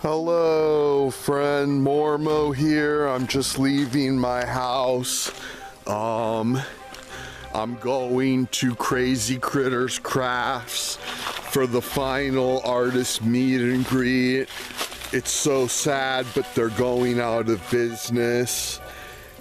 Hello, friend. Mormo here. I'm just leaving my house. I'm going to Crazy Critters Crafts for the final artist meet and greet. It's so sad, but they're going out of business.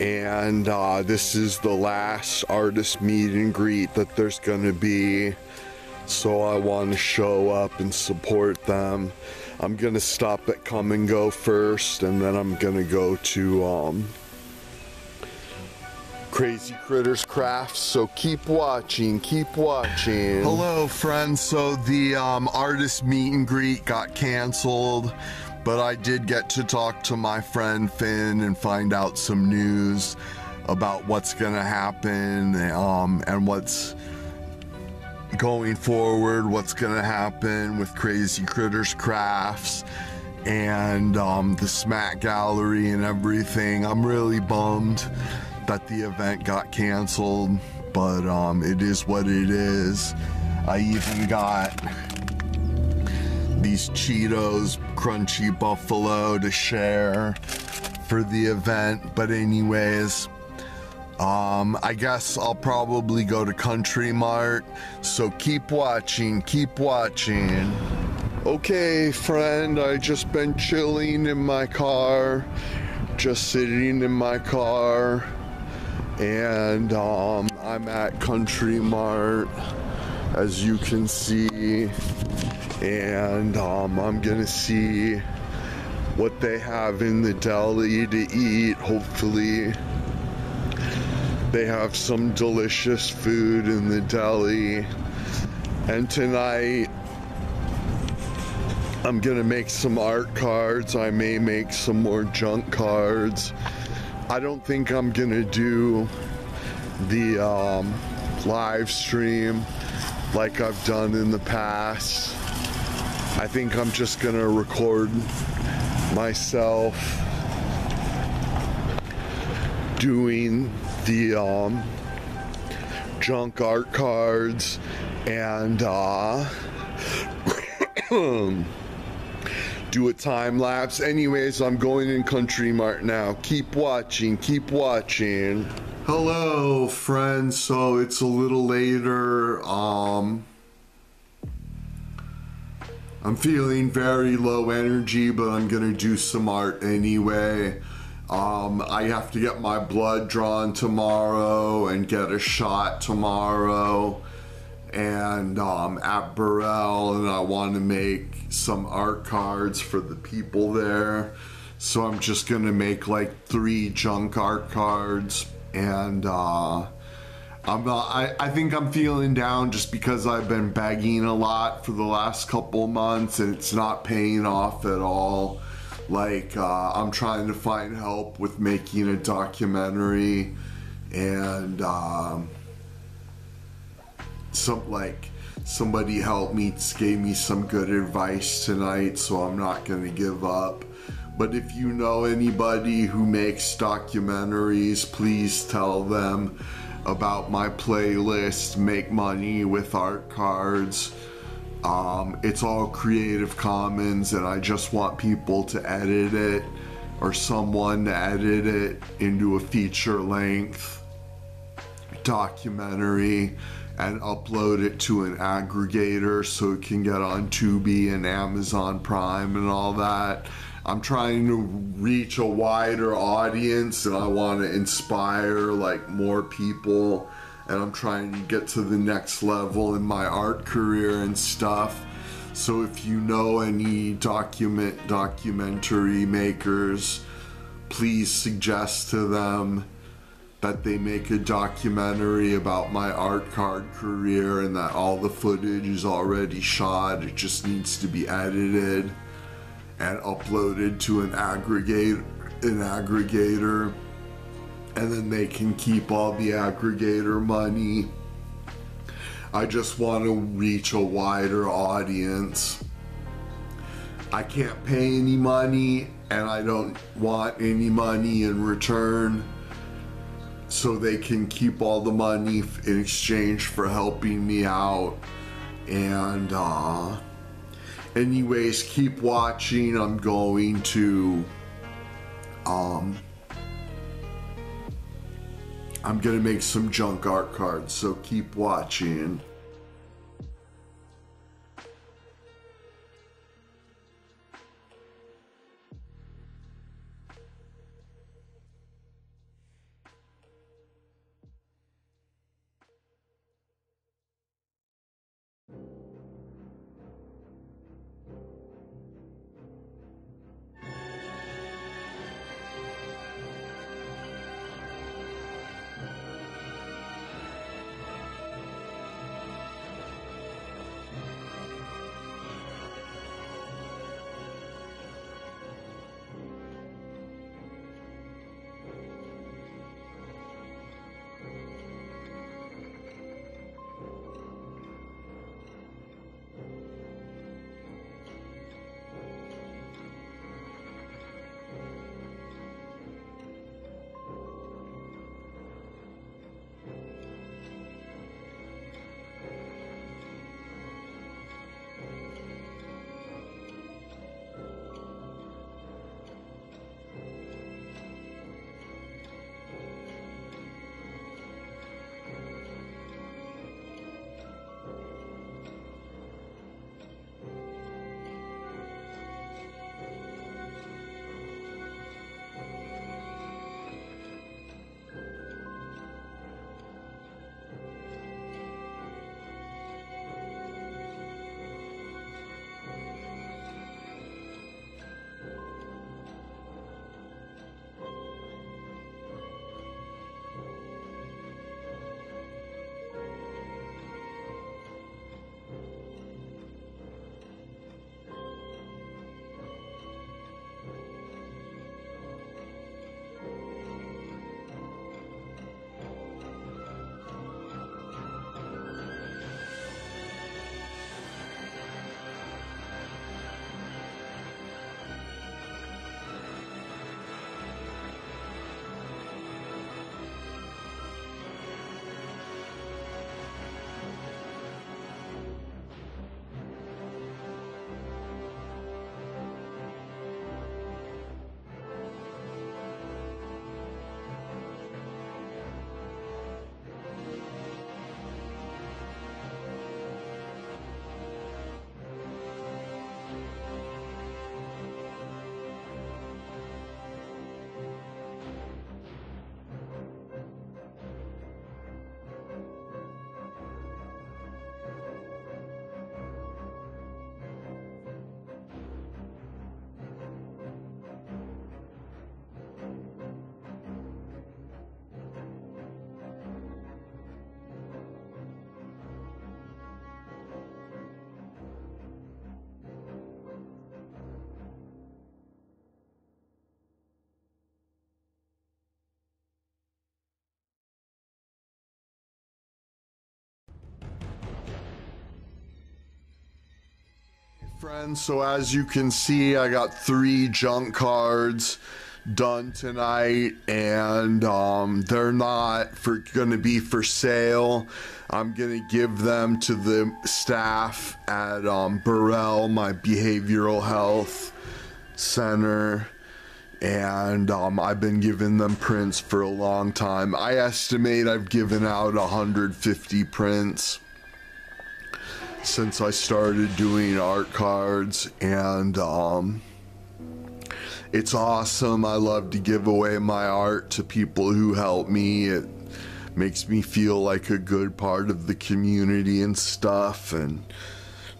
And this is the last artist meet and greet that there's gonna be. So I want to show up and support them. I'm gonna stop at Come and Go first, and then I'm gonna go to Crazy Critters Crafts, so keep watching, keep watching. Hello, friends. So the artist meet and greet got canceled, but I did get to talk to my friend Finn and find out some news about what's gonna happen and what's going forward, what's gonna happen with Crazy Critters Crafts and the Smack Gallery and everything. I'm really bummed that the event got canceled, but it is what it is. I even got these Cheetos Crunchy Buffalo to share for the event, but anyways, I guess I'll probably go to Country Mart, so keep watching, keep watching. Okay, friend, I just been chilling in my car, just sitting in my car, and I'm at Country Mart, as you can see, and I'm gonna see what they have in the deli to eat. Hopefully they have some delicious food in the deli. And tonight, I'm gonna make some art cards. I may make some more junk cards. I don't think I'm gonna do the live stream like I've done in the past. I think I'm just gonna record myself doing the junk art cards, and do a time lapse. Anyways, I'm going in Country Mart now. Keep watching, keep watching. Hello, friends. So it's a little later. I'm feeling very low energy, but I'm gonna do some art anyway. I have to get my blood drawn tomorrow and get a shot tomorrow, and at Burrell, and I want to make some art cards for the people there. So I'm just going to make like 3 junk art cards, and I think I'm feeling down just because I've been begging a lot for the last couple months and it's not paying off at all. Like, I'm trying to find help with making a documentary, and somebody helped me, gave me some good advice tonight, so I'm not gonna give up. But if you know anybody who makes documentaries, please tell them about my playlist, Make Money With Art Cards. It's all Creative Commons, and I just want people to edit it, or someone to edit it into a feature-length documentary and upload it to an aggregator so it can get on Tubi and Amazon Prime and all that. I'm trying to reach a wider audience, and I want to inspire like more people, and I'm trying to get to the next level in my art career and stuff. So if you know any documentary makers, please suggest to them that they make a documentary about my art card career, and that all the footage is already shot. It just needs to be edited and uploaded to an aggregator. And then they can keep all the aggregator money. I just want to reach a wider audience. I can't pay any money, and I don't want any money in return, so they can keep all the money in exchange for helping me out. And Anyways, keep watching. I'm going to I'm gonna make some junk art cards, so keep watching. Friends, so as you can see, I got 3 junk cards done tonight, and they're not gonna be for sale. I'm gonna give them to the staff at Burrell, my behavioral health center, and I've been giving them prints for a long time. I estimate I've given out 150 prints since I started doing art cards, and it's awesome. I love to give away my art to people who help me. It makes me feel like a good part of the community and stuff. And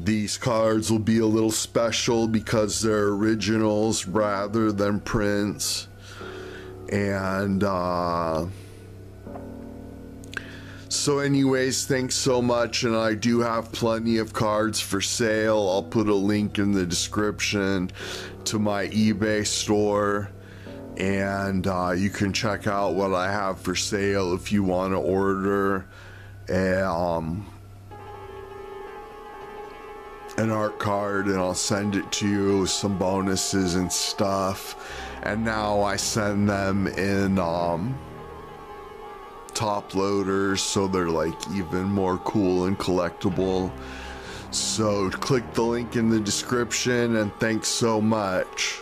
these cards will be a little special because they're originals rather than prints. And so anyways, thanks so much, and I do have plenty of cards for sale. I'll put a link in the description to my eBay store, and you can check out what I have for sale if you want to order an art card, and I'll send it to you with some bonuses and stuff. And now I send them in top loaders, so they're like even more cool and collectible. So click the link in the description, and thanks so much.